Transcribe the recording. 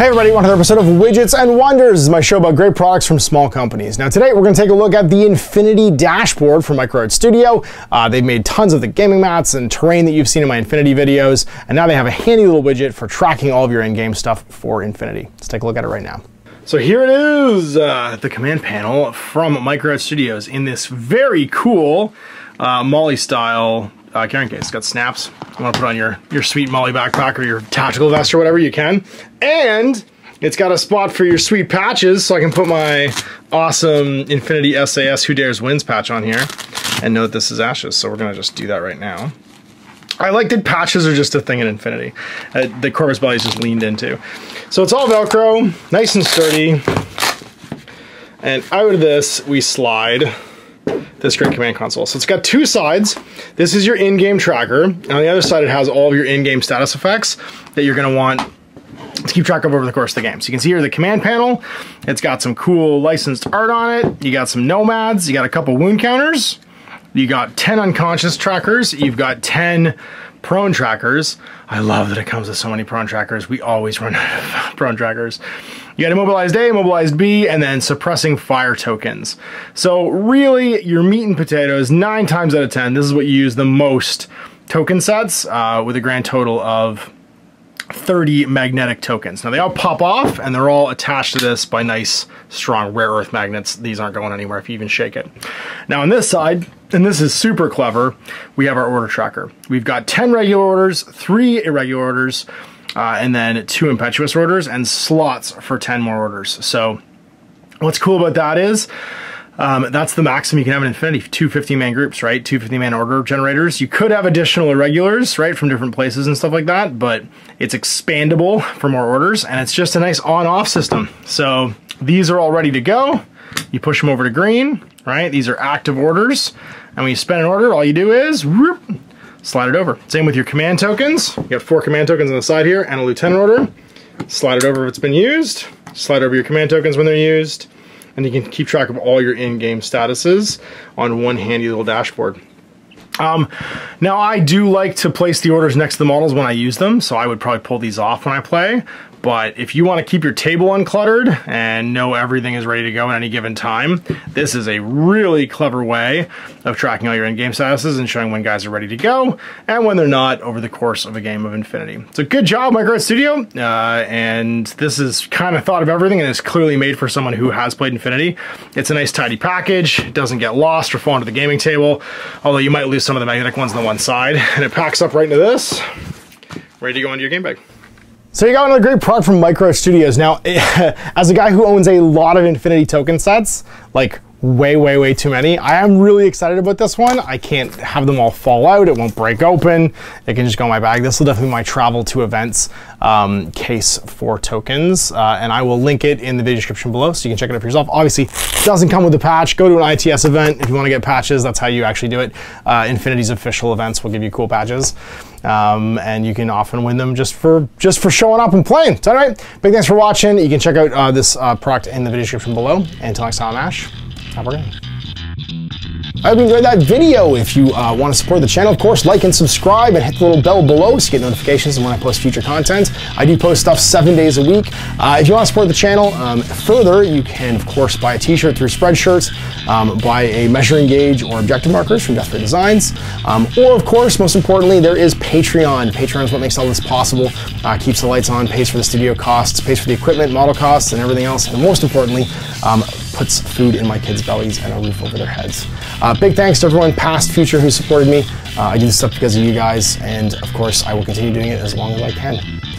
Hey everybody, welcome to another episode of Widgets and Wonders, my show about great products from small companies. Now today we're going to take a look at the Infinity Dashboard from Micro Art Studio. They've made tons of the gaming mats and terrain that you've seen in my Infinity videos, and now they have a handy little widget for tracking all of your in-game stuff for Infinity. Let's take a look at it right now. So here it is, the command panel from Micro Art Studios in this very cool MOLLE style carrying case. It's got snaps. You want to put on your sweet MOLLE backpack or your tactical vest or whatever you can. And it's got a spot for your sweet patches, so I can put my awesome Infinity SAS Who Dares Wins patch on here and know that this is Ash's. So we're going to just do that right now. I like that patches are just a thing in Infinity that Corvus Belli's just leaned into. So it's all Velcro, nice and sturdy. And out of this, we slide this great command console. So it's got two sides. This is your in-game tracker. And on the other side, it has all of your in-game status effects that you're gonna want to keep track of over the course of the game. So you can see here the command panel. It's got some cool licensed art on it. You got some nomads, you got a couple wound counters. You got 10 unconscious trackers. You've got 10 prone trackers. I love that it comes with so many prone trackers. We always run out of prone trackers. You got immobilized A, immobilized B, and then suppressing fire tokens. So really, your meat and potatoes, 9 times out of 10, this is what you use the most token sets with a grand total of 30 magnetic tokens. Now they all pop off and they're all attached to this by nice, strong rare earth magnets. These aren't going anywhere if you even shake it. Now on this side, and this is super clever, we have our order tracker. We've got 10 regular orders, 3 irregular orders, and then 2 impetuous orders and slots for 10 more orders. So what's cool about that is, that's the maximum you can have in Infinity, 2 50-man groups, right? 2 50-man order generators. You could have additional irregulars, right, from different places and stuff like that, but it's expandable for more orders, and it's just a nice on-off system. So these are all ready to go. You push them over to green, right? These are active orders, and when you spend an order, all you do is whoop, slide it over. Same with your command tokens. You have 4 command tokens on the side here and a lieutenant order. Slide it over if it's been used. Slide over your command tokens when they're used. And you can keep track of all your in-game statuses on one handy little dashboard. Now I do like to place the orders next to the models when I use them, so I would probably pull these off when I play, but if you want to keep your table uncluttered and know everything is ready to go at any given time, this is a really clever way of tracking all your in-game statuses and showing when guys are ready to go and when they're not over the course of a game of Infinity. So good job, Micro Art Studio, and this is kind of thought of everything, and it's clearly made for someone who has played Infinity. It's a nice tidy package, it doesn't get lost or fall into the gaming table, although you might lose some of the magnetic ones on the one side, and it packs up right into this, ready to go into your game bag. So you got another great product from Micro Art Studios. Now, as a guy who owns a lot of Infinity token sets, like way too many, I am really excited about this one. I can't have them all fall out, it won't break open, it can just go in my bag. This will definitely be my travel to events case for tokens, and I will link it in the video description below so you can check it out for yourself. Obviously, it doesn't come with a patch. Go to an ITS event if you want to get patches, that's how you actually do it. Infinity's official events will give you cool badges. And you can often win them just for showing up and playing. So anyway, big thanks for watching. You can check out this product in the video description below. Until next time, I'm Ash. Have a good day. I hope you enjoyed that video. If you want to support the channel, of course, like and subscribe and hit the little bell below so you get notifications when I post future content. I do post stuff 7 days a week. If you want to support the channel further, you can, of course, buy a t-shirt through Spreadshirt, buy a measuring gauge or objective markers from Deathray Designs, or, of course, most importantly, there is Patreon. Patreon is what makes all this possible, keeps the lights on, pays for the studio costs, pays for the equipment, model costs, and everything else, and most importantly, puts food in my kids' bellies and a roof over their heads. Big thanks to everyone past, future, who supported me. I do this stuff because of you guys, and of course I will continue doing it as long as I can.